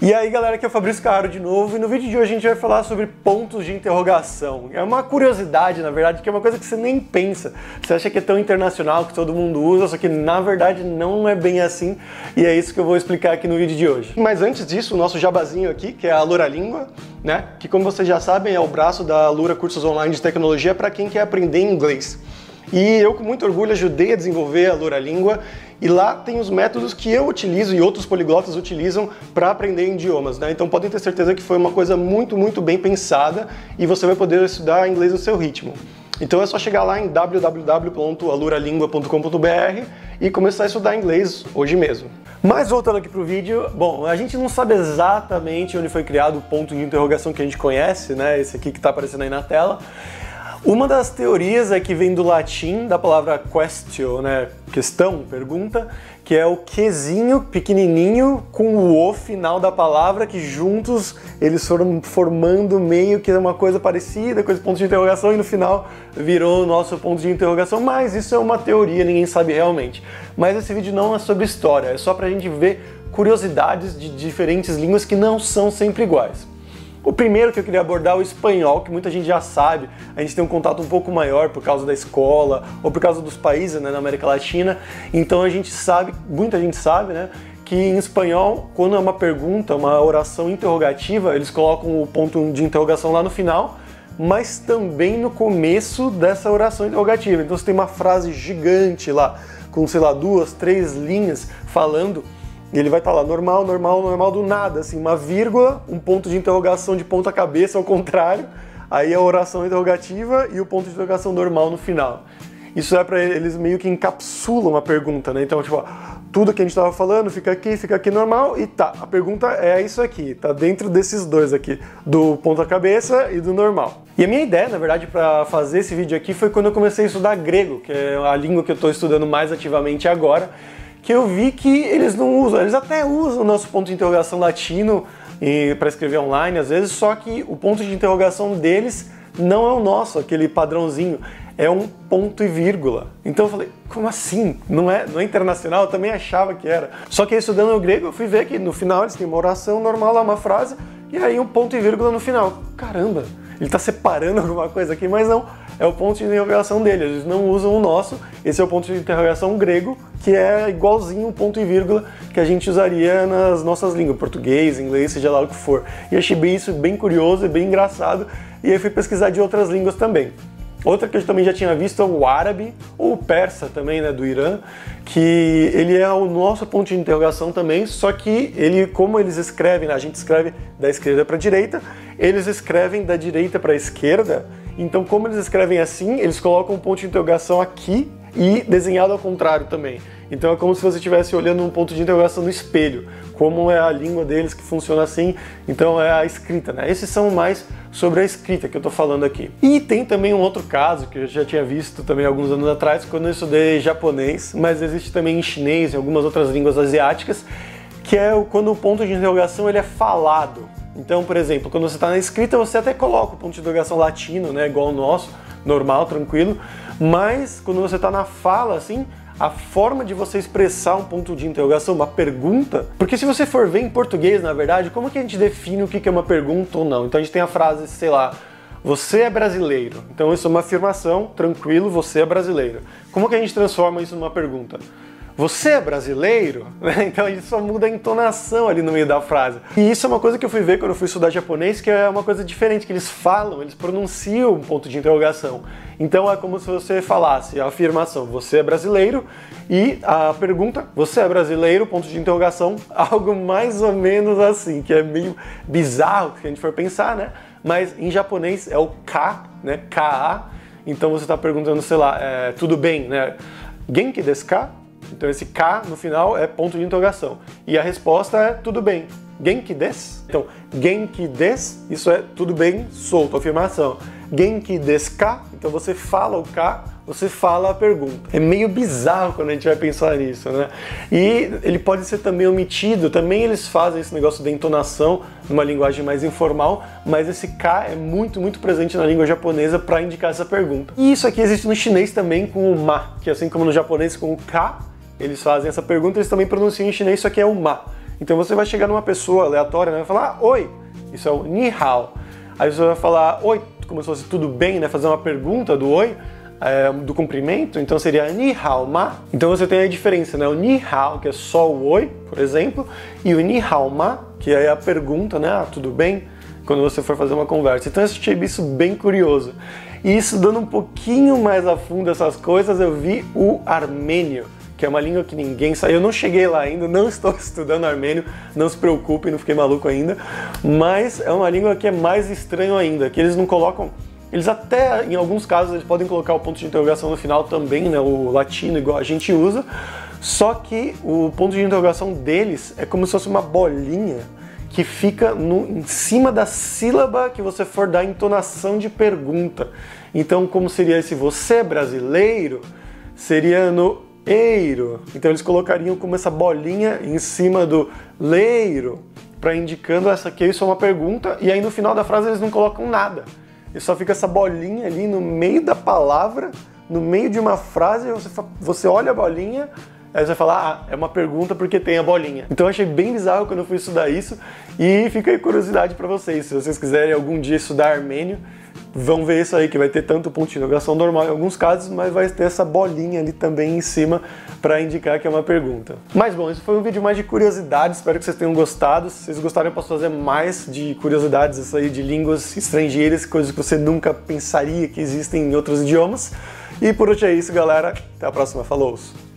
E aí galera, aqui é o Fabrício Carraro de novo, e no vídeo de hoje a gente vai falar sobre pontos de interrogação. É uma curiosidade, na verdade, que é uma coisa que você nem pensa. Você acha que é tão internacional, que todo mundo usa, só que na verdade não é bem assim, e é isso que eu vou explicar aqui no vídeo de hoje. Mas antes disso, o nosso jabazinho aqui, que é a Alura Língua, né? Que como vocês já sabem, é o braço da Alura Cursos Online de Tecnologia para quem quer aprender inglês. E eu, com muito orgulho, ajudei a desenvolver a Alura Língua, e lá tem os métodos que eu utilizo e outros poliglotas utilizam para aprender idiomas, né? Então podem ter certeza que foi uma coisa muito, muito bem pensada e você vai poder estudar inglês no seu ritmo. Então é só chegar lá em www.aluralingua.com.br e começar a estudar inglês hoje mesmo. Mas voltando aqui pro vídeo, bom, a gente não sabe exatamente onde foi criado o ponto de interrogação que a gente conhece, né? Esse aqui que tá aparecendo aí na tela. Uma das teorias é que vem do latim, da palavra question, né, questão, pergunta, que é o quezinho pequenininho com o final da palavra, que juntos eles foram formando meio que uma coisa parecida com esse ponto de interrogação, e no final virou o nosso ponto de interrogação, mas isso é uma teoria, ninguém sabe realmente. Mas esse vídeo não é sobre história, é só pra gente ver curiosidades de diferentes línguas que não são sempre iguais. O primeiro que eu queria abordar é o espanhol, que muita gente já sabe, a gente tem um contato um pouco maior por causa da escola ou por causa dos países, né, na América Latina, então a gente sabe, muita gente sabe, né, que em espanhol, quando é uma pergunta, uma oração interrogativa, eles colocam o ponto de interrogação lá no final, mas também no começo dessa oração interrogativa. Então você tem uma frase gigante lá, com, sei lá, 2, 3 linhas falando, e ele vai estar lá, normal, normal, normal, do nada, assim, uma vírgula, um ponto de interrogação de ponta cabeça, ao contrário, aí a oração interrogativa e o ponto de interrogação normal no final. Isso é pra eles meio que encapsulam a pergunta, né? Então, tipo, ó, tudo que a gente tava falando fica aqui normal, e tá, a pergunta é isso aqui, tá dentro desses dois aqui, do ponta cabeça e do normal. E a minha ideia, na verdade, para fazer esse vídeo aqui foi quando eu comecei a estudar grego, que é a língua que eu tô estudando mais ativamente agora, que eu vi que eles não usam, eles até usam o nosso ponto de interrogação latino para escrever online às vezes, só que o ponto de interrogação deles não é o nosso, aquele padrãozinho, é um ponto e vírgula. Então eu falei, como assim? Não é internacional? Eu também achava que era. Só que estudando o grego eu fui ver que no final eles têm uma oração normal lá, uma frase, e aí um ponto e vírgula no final. Caramba, ele tá separando alguma coisa aqui, mas não. É o ponto de interrogação dele, eles não usam o nosso, esse é o ponto de interrogação grego, que é igualzinho o ponto e vírgula que a gente usaria nas nossas línguas, português, inglês, seja lá o que for. E achei isso bem curioso e bem engraçado, e aí fui pesquisar de outras línguas também. Outra que eu também já tinha visto é o árabe, ou o persa também, né, do Irã, que ele é o nosso ponto de interrogação também, só que ele, como eles escrevem, né, a gente escreve da esquerda para a direita, eles escrevem da direita para a esquerda, então como eles escrevem assim, eles colocam um ponto de interrogação aqui e desenhado ao contrário também. Então é como se você estivesse olhando um ponto de interrogação no espelho, como é a língua deles que funciona assim, então é a escrita, né? Esses são mais sobre a escrita que eu tô falando aqui. E tem também um outro caso, que eu já tinha visto também alguns anos atrás, quando eu estudei japonês, mas existe também em chinês e algumas outras línguas asiáticas, que é quando o ponto de interrogação ele é falado. Então, por exemplo, quando você está na escrita, você até coloca o ponto de interrogação latino, né, igual o nosso, normal, tranquilo, mas quando você está na fala, assim, a forma de você expressar um ponto de interrogação, uma pergunta, porque se você for ver em português, na verdade, como que a gente define o que é uma pergunta ou não? Então a gente tem a frase, sei lá, você é brasileiro. Então isso é uma afirmação, tranquilo, você é brasileiro. Como que a gente transforma isso numa pergunta? Você é brasileiro? Então a gente só muda a entonação ali no meio da frase. E isso é uma coisa que eu fui ver quando eu fui estudar japonês, que é uma coisa diferente, que eles falam, eles pronunciam um ponto de interrogação. Então é como se você falasse a afirmação, você é brasileiro, e a pergunta, você é brasileiro, ponto de interrogação, algo mais ou menos assim, que é meio bizarro se a gente for pensar, né? Mas em japonês é o ka, né? Ka. Então você está perguntando, sei lá, tudo bem, né? Genki desu ka? Então esse K no final é ponto de interrogação. E a resposta é tudo bem. Genki desu? Então, genki desu, isso é tudo bem solto, afirmação. Genki desu ka? Então você fala o K, você fala a pergunta. É meio bizarro quando a gente vai pensar nisso, né? E ele pode ser também omitido, também eles fazem esse negócio de entonação numa linguagem mais informal, mas esse K é muito, muito presente na língua japonesa para indicar essa pergunta. E isso aqui existe no chinês também com o ma, que assim como no japonês com o K, eles fazem essa pergunta, eles também pronunciam em chinês, isso aqui é o ma. Então você vai chegar numa pessoa aleatória, né, vai falar, oi, isso é o ni hao. Aí você vai falar, oi, como se fosse tudo bem, né, fazer uma pergunta do oi, do cumprimento, então seria ni hao ma. Então você tem a diferença, né, o ni hao, que é só o oi, por exemplo, e o ni hao ma, que é a pergunta, né, ah, tudo bem, quando você for fazer uma conversa. Então eu achei isso bem curioso. E estudando um pouquinho mais a fundo essas coisas, eu vi o armênio, que é uma língua que ninguém sabe. Eu não cheguei lá ainda, não estou estudando armênio, não se preocupe, não fiquei maluco ainda, mas é uma língua que é mais estranho ainda, que eles não colocam, eles até, em alguns casos, eles podem colocar o ponto de interrogação no final também, né, o latino igual a gente usa, só que o ponto de interrogação deles é como se fosse uma bolinha que fica em cima da sílaba que você for dar entonação de pergunta. Então, como seria esse você brasileiro? Seria no eiro. Então eles colocariam como essa bolinha em cima do leiro, para indicando essa que isso é uma pergunta, e aí no final da frase eles não colocam nada. E só fica essa bolinha ali no meio da palavra, no meio de uma frase, você olha a bolinha, aí você vai falar, ah, é uma pergunta porque tem a bolinha. Então eu achei bem bizarro quando eu fui estudar isso, e fica aí curiosidade para vocês, se vocês quiserem algum dia estudar armênio, vão ver isso aí, que vai ter tanto ponto de interrogação normal em alguns casos, mas vai ter essa bolinha ali também em cima para indicar que é uma pergunta. Mas bom, esse foi um vídeo mais de curiosidade, espero que vocês tenham gostado. Se vocês gostaram, eu posso fazer mais de curiosidades, isso aí de línguas estrangeiras, coisas que você nunca pensaria que existem em outros idiomas. E por hoje é isso, galera. Até a próxima. Falou!